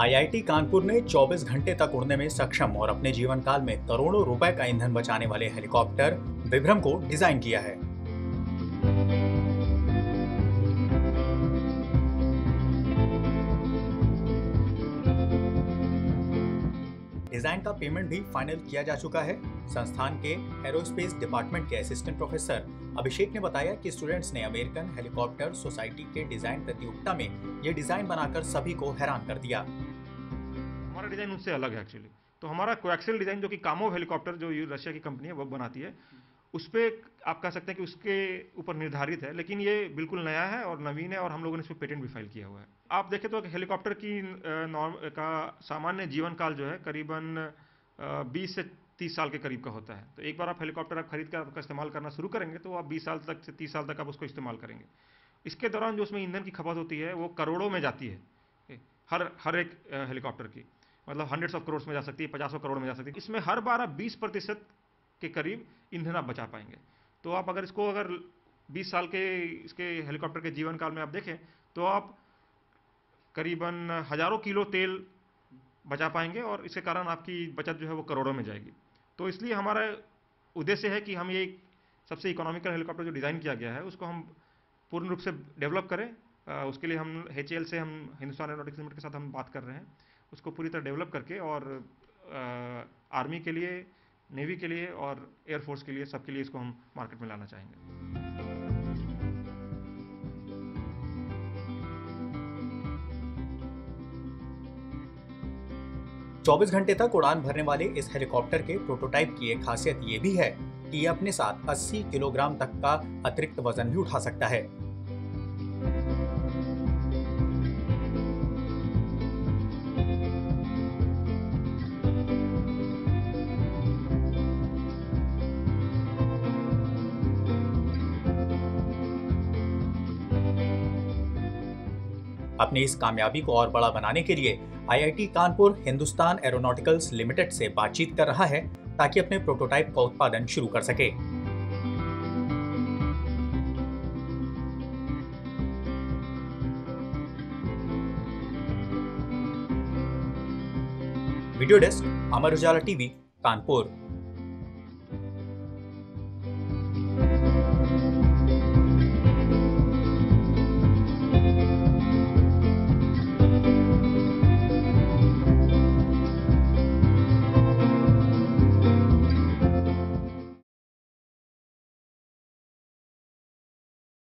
IIT Kanpur ने 24 घंटे तक उड़ने में सक्षम और अपने जीवन काल में करोड़ों रुपए का ईंधन बचाने वाले हेलीकॉप्टर विभ्रम को डिजाइन किया है। डिजाइन का पेमेंट भी फाइनल किया जा चुका है। संस्थान के एरोस्पेस डिपार्टमेंट के असिस्टेंट प्रोफेसर अभिषेक ने बताया कि स्टूडेंट्स ने अमेरिकन हेलीकॉप्टर सोसाइटी के डिजाइन प्रतियोगिता में ये डिजाइन बनाकर सभी को हैरान कर दिया। हमारा डिजाइन उनसे अलग है एक्चुअली। तो हमारा कोएक्सियल डिजाइन जो कि कामो हेलीकॉप्टर जो रशिया की कंपनी है वो बनाती है, उस पर आप कह सकते हैं कि उसके ऊपर निर्धारित है, लेकिन ये बिल्कुल नया है और नवीन है और हम लोगों ने इस पर पेटेंट भी फाइल किया हुआ है। आप देखें तो हेलीकॉप्टर की का सामान्य जीवन काल जो है करीबन 20 से 30 साल के करीब का होता है। तो एक बार आप हेलीकॉप्टर आप खरीद कर आपका इस्तेमाल करना शुरू करेंगे तो आप 20 साल तक से 30 साल तक आप उसको इस्तेमाल करेंगे। इसके दौरान जो उसमें ईंधन की खपत होती है वो करोड़ों में जाती है, हर एक हेलीकॉप्टर की, मतलब हंड्रेड्स ऑफ करोड़ में जा सकती है, 50 करोड़ में जा सकती है। इसमें हर बार आप 20% के करीब ईंधन आप बचा पाएंगे। तो आप अगर इसको 20 साल के इसके हेलीकॉप्टर के जीवन काल में आप देखें तो आप करीबन हजारों किलो तेल बचा पाएंगे और इसके कारण आपकी बचत जो है वो करोड़ों में जाएगी। तो इसलिए हमारा उद्देश्य है कि हम ये सबसे इकोनॉमिकल हेलीकॉप्टर जो डिज़ाइन किया गया है उसको हम पूर्ण रूप से डेवलप करें। उसके लिए हम HAL से हम हिंदुस्तान एरोनॉटिक्स लिमिटेड के साथ हम बात कर रहे हैं, उसको पूरी तरह डेवलप करके और आर्मी के लिए, नेवी के लिए और एयरफोर्स के लिए, सबके लिए इसको हम मार्केट में लाना चाहेंगे। चौबीस घंटे तक उड़ान भरने वाले इस हेलीकॉप्टर के प्रोटोटाइप की एक खासियत ये भी है कि ये अपने साथ 80 किलोग्राम तक का अतिरिक्त वजन भी उठा सकता है। अपनी इस कामयाबी को और बड़ा बनाने के लिए IIT Kanpur Hindustan aeronautics limited से बातचीत कर रहा है ताकि अपने प्रोटोटाइप का उत्पादन शुरू कर सके। Video desk, Amar Ujala TV, Kanpur.